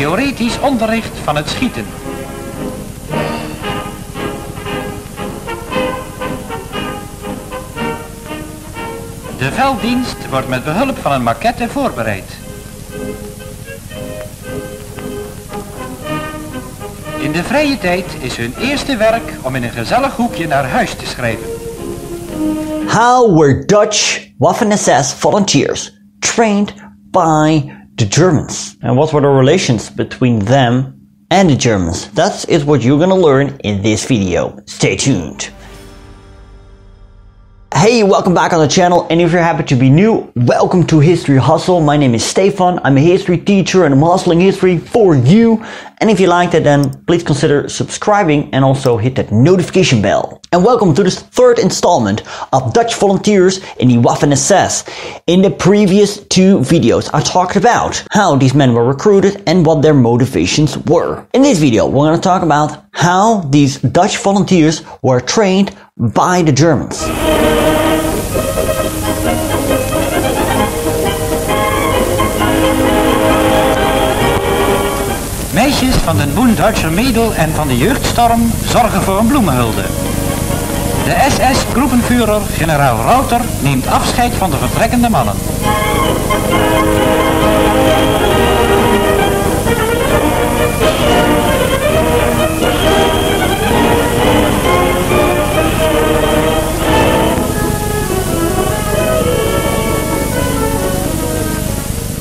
theoretisch onderricht van het schieten. De velddienst wordt met behulp van een maquette voorbereid. In de vrije tijd is hun eerste werk om in een gezellig hoekje naar huis te schrijven. How were Dutch Waffen-SS volunteers trained by the Germans? And what were the relations between them and the Germans? That is what you're gonna learn in this video. Stay tuned. Hey, welcome back on the channel, and if you're happy to be new, welcome to History Hustle. My name is Stefan, I'm a history teacher and I'm hustling history for you. And if you liked it, then please consider subscribing and also hit that notification bell. And welcome to this third installment of Dutch volunteers in the Waffen-SS. In the previous two videos I talked about how these men were recruited and what their motivations were. In this video we're going to talk about how these Dutch volunteers were trained by the Germans. Meisjes van den Bund Deutscher Mädel en van de Jeugdstorm zorgen voor een bloemenhulde. De SS-groepenvuurder generaal Rauter neemt afscheid van de vertrekkende mannen.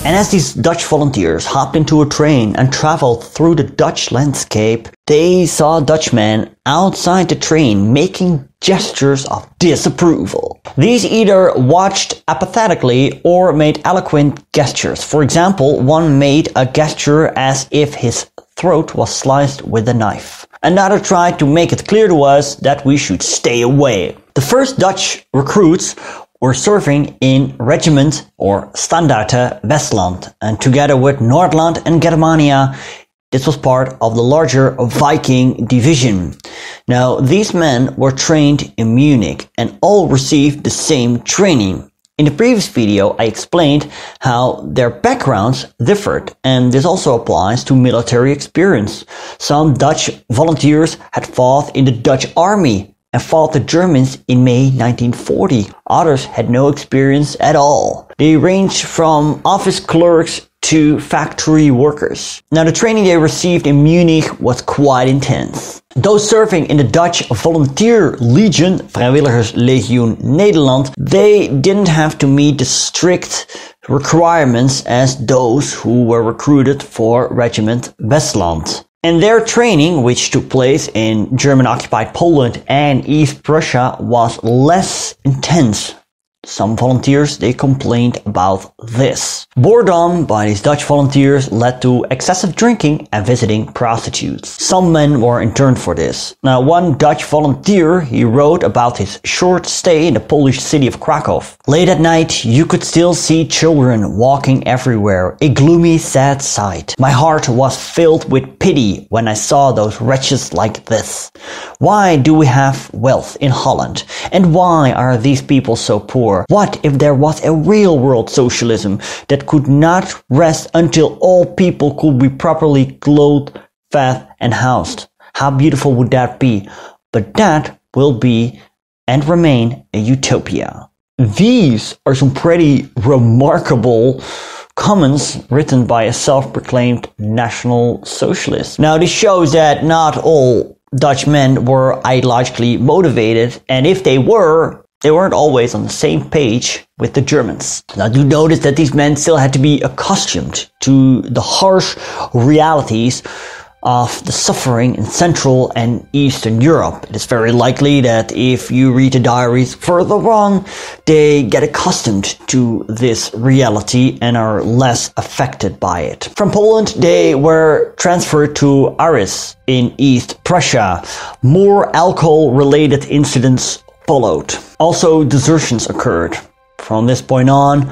And as these Dutch volunteers hopped into a train and traveled through the Dutch landscape, they saw Dutchmen outside the train making gestures of disapproval. These either watched apathetically or made eloquent gestures. For example, one made a gesture as if his throat was sliced with a knife. Another tried to make it clear to us that we should stay away. The first Dutch recruits were serving in regiment or Standarte Westland, and together with Nordland and Germania, this was part of the larger Wiking Division. Now, these men were trained in Munich and all received the same training. In the previous video, I explained how their backgrounds differed, and this also applies to military experience. Some Dutch volunteers had fought in the Dutch army and fought the Germans in May 1940. Others had no experience at all. They ranged from office clerks to factory workers. Now, the training they received in Munich was quite intense. Those serving in the Dutch Volunteer Legion, Vrijwilligerslegioen Nederland, they didn't have to meet the strict requirements as those who were recruited for Regiment Westland. And their training, which took place in German-occupied Poland and East Prussia, was less intense. Some volunteers, they complained about this. Boredom by these Dutch volunteers led to excessive drinking and visiting prostitutes. Some men were interned for this. Now, one Dutch volunteer, he wrote about his short stay in the Polish city of Krakow. Late at night, you could still see children walking everywhere, a gloomy, sad sight. My heart was filled with pity when I saw those wretches like this. Why do we have wealth in Holland? And why are these people so poor? What if there was a real-world socialism that could not rest until all people could be properly clothed, fed, and housed? How beautiful would that be? But that will be and remain a utopia. These are some pretty remarkable comments written by a self-proclaimed National Socialist. Now, this shows that not all Dutch men were ideologically motivated, and if they were, they weren't always on the same page with the Germans. Now, do notice that these men still had to be accustomed to the harsh realities of the suffering in Central and Eastern Europe. It is very likely that if you read the diaries further on, they get accustomed to this reality and are less affected by it. From Poland, they were transferred to Aris in East Prussia. More alcohol-related incidents followed. Also, desertions occurred. From this point on,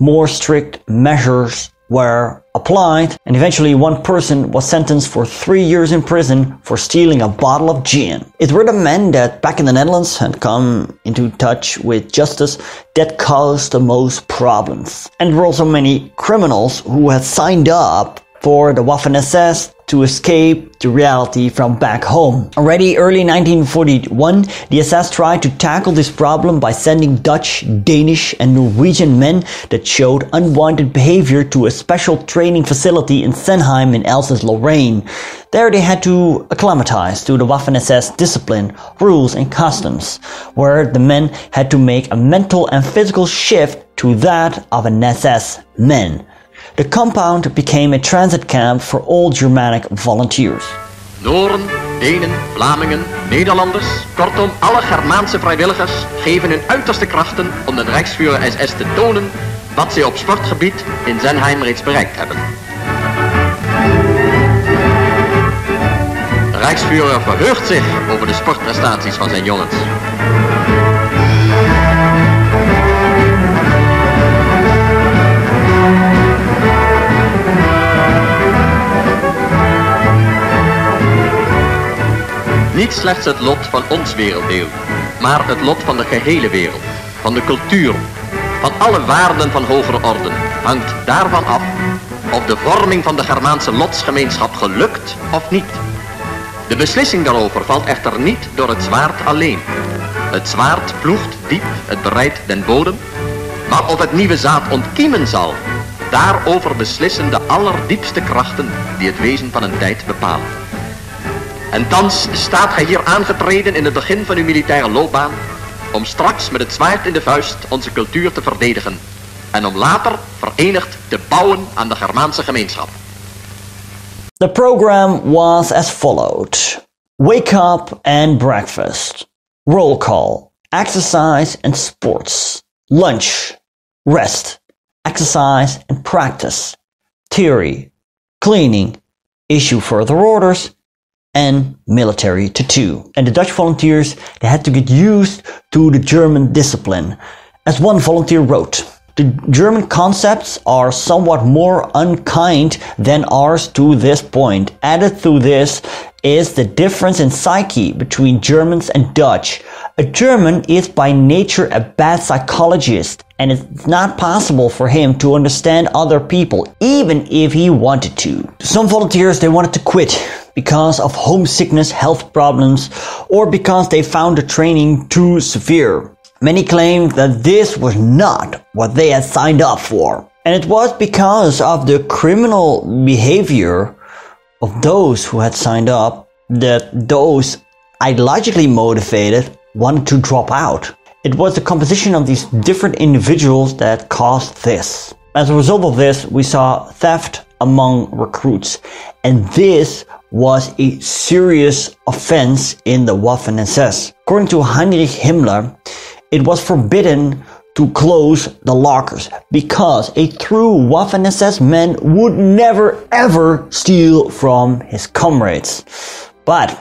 more strict measures were applied, and eventually one person was sentenced for 3 years in prison for stealing a bottle of gin. It were the men that back in the Netherlands had come into touch with justice that caused the most problems. And there were also many criminals who had signed up for the Waffen-SS to escape the reality from back home. Already early 1941, the SS tried to tackle this problem by sending Dutch, Danish and Norwegian men that showed unwanted behavior to a special training facility in Sennheim in Alsace-Lorraine. There they had to acclimatize to the Waffen-SS discipline, rules and customs, where the men had to make a mental and physical shift to that of an SS man. The compound became a transit camp for all Germanic volunteers. Noren, Denen, Vlamingen, Nederlanders, kortom alle Germaanse vrijwilligers geven hun uiterste krachten om den Rijksführer SS te tonen wat ze op sportgebied in Sennheim reeds bereikt hebben. De Rijksführer verheugt zich over de sportprestaties van zijn jongens. Niet slechts het lot van ons werelddeel, maar het lot van de gehele wereld, van de cultuur, van alle waarden van hogere orde, hangt daarvan af of de vorming van de Germaanse lotsgemeenschap gelukt of niet. De beslissing daarover valt echter niet door het zwaard alleen. Het zwaard ploegt diep, het bereidt den bodem, maar of het nieuwe zaad ontkiemen zal, daarover beslissen de allerdiepste krachten die het wezen van een tijd bepalen. En thans staat gij hier aangetreden in het begin van uw militaire loopbaan om straks met het zwaard in de vuist onze cultuur te verdedigen en om later verenigd te bouwen aan de Germaanse gemeenschap. The program was as followed. Wake up and breakfast. Roll call. Exercise and sports. Lunch. Rest. Exercise and practice. Theory. Cleaning. Issue further orders. And military tattoo. And the Dutch volunteers, they had to get used to the German discipline. As one volunteer wrote, the German concepts are somewhat more unkind than ours to this point. Added to this is the difference in psyche between Germans and Dutch. A German is by nature a bad psychologist, and it's not possible for him to understand other people, even if he wanted to. Some volunteers, they wanted to quit because of homesickness, health problems, or because they found the training too severe. Many claimed that this was not what they had signed up for. And it was because of the criminal behavior of those who had signed up that those ideologically motivated wanted to drop out. It was the composition of these different individuals that caused this. As a result of this, we saw theft among recruits, and this was a serious offense in the Waffen-SS. According to Heinrich Himmler, it was forbidden to close the lockers because a true Waffen-SS man would never ever steal from his comrades. But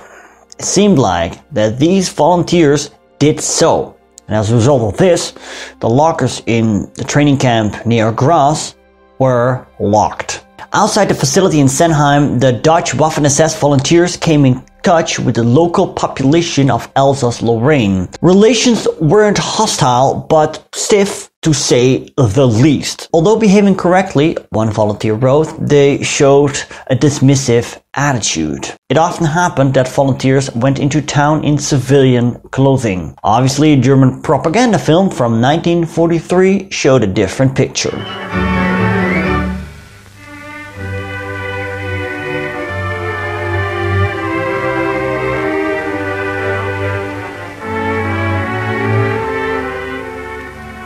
it seemed like that these volunteers did so, and as a result of this, the lockers in the training camp near Graz were locked. Outside the facility in Sennheim, the Dutch Waffen-SS volunteers came in touch with the local population of Alsace-Lorraine. Relations weren't hostile, but stiff to say the least. Although behaving correctly, one volunteer wrote, they showed a dismissive attitude. It often happened that volunteers went into town in civilian clothing. Obviously, a German propaganda film from 1943 showed a different picture.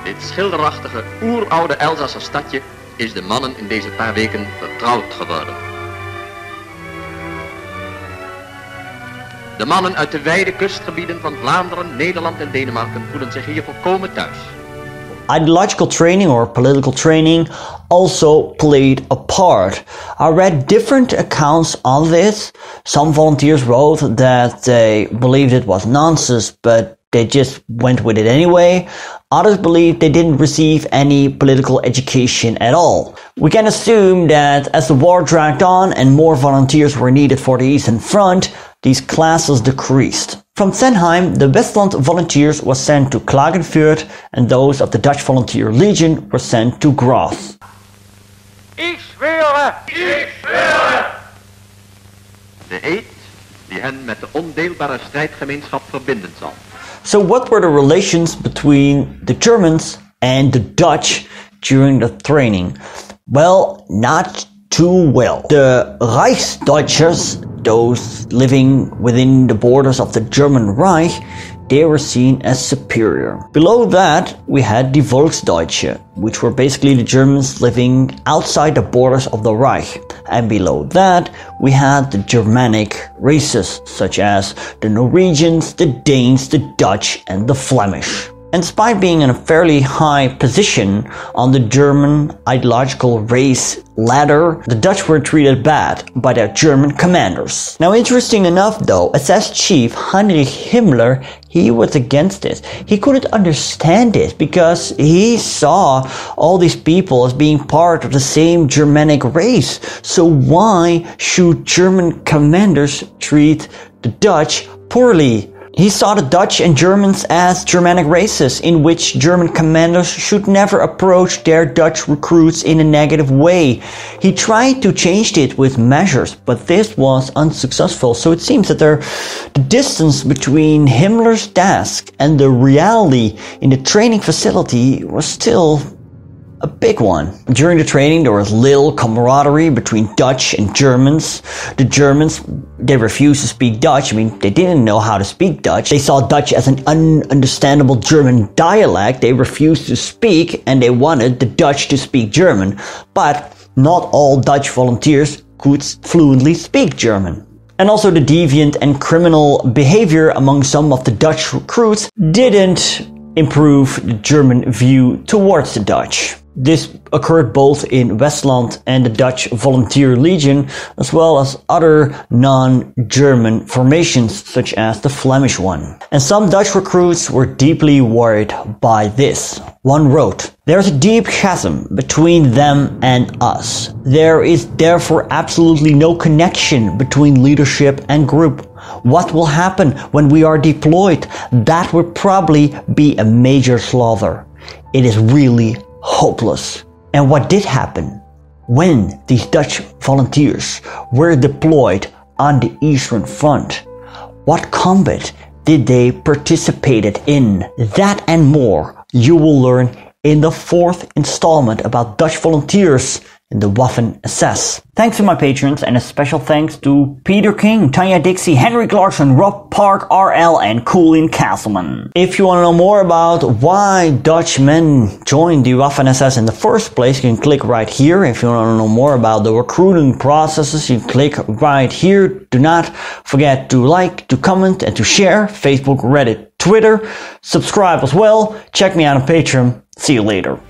Het schilderachtige, oeroude Elzasser stadje is de mannen in deze paar weken vertrouwd geworden. De mannen uit de wijde kustgebieden van Vlaanderen, Nederland en Denemarken voelen zich hier volkomen thuis. Ideological training or political training also played a part. I read different accounts on this. Some volunteers wrote that they believed it was nonsense, but they just went with it anyway. Others believe they didn't receive any political education at all. We can assume that as the war dragged on and more volunteers were needed for the Eastern Front, these classes decreased. From Sennheim, the Westland volunteers were sent to Klagenfurt, and those of the Dutch Volunteer Legion were sent to Graz. schwöre! Ik schwöre! De eed die hen met de ondeelbare strijdgemeenschap verbinden zal. So what were the relations between the Germans and the Dutch during the training? Well, not too well. The Reichsdeutschers, those living within the borders of the German Reich, they were seen as superior. Below that, we had the Volksdeutsche, which were basically the Germans living outside the borders of the Reich. And below that, we had the Germanic races, such as the Norwegians, the Danes, the Dutch, and the Flemish. And despite being in a fairly high position on the German ideological race ladder, the Dutch were treated bad by their German commanders. Now, interesting enough though, SS chief Heinrich Himmler, he was against this. He couldn't understand it because he saw all these people as being part of the same Germanic race. So why should German commanders treat the Dutch poorly? He saw the Dutch and Germans as Germanic races, in which German commanders should never approach their Dutch recruits in a negative way. He tried to change it with measures, but this was unsuccessful. So it seems that the distance between Himmler's task and the reality in the training facility was still a big one. During the training, there was little camaraderie between Dutch and Germans. The Germans, they refused to speak Dutch. I mean, they didn't know how to speak Dutch. They saw Dutch as an ununderstandable German dialect. They refused to speak, and they wanted the Dutch to speak German. But not all Dutch volunteers could fluently speak German. And also the deviant and criminal behavior among some of the Dutch recruits didn't improve the German view towards the Dutch. This occurred both in Westland and the Dutch Volunteer Legion, as well as other non-German formations, such as the Flemish one. And some Dutch recruits were deeply worried by this. One wrote, "There's a deep chasm between them and us. There is therefore absolutely no connection between leadership and group. What will happen when we are deployed? That would probably be a major slaughter. It is really hopeless." And what did happen? When these Dutch volunteers were deployed on the Eastern Front, what combat did they participate in? That and more you will learn in the 4th installment about Dutch volunteers in the Waffen-SS. Thanks to my patrons, and a special thanks to Peter King, Tanya Dixie, Henrik Larson, Rob Park RL, and Coolin Castleman. If you want to know more about why Dutch men joined the Waffen-SS in the first place, you can click right here. If you want to know more about the recruiting processes, you can click right here. Do not forget to like, to comment, and to share. Facebook, Reddit, Twitter. Subscribe as well. Check me out on Patreon. See you later.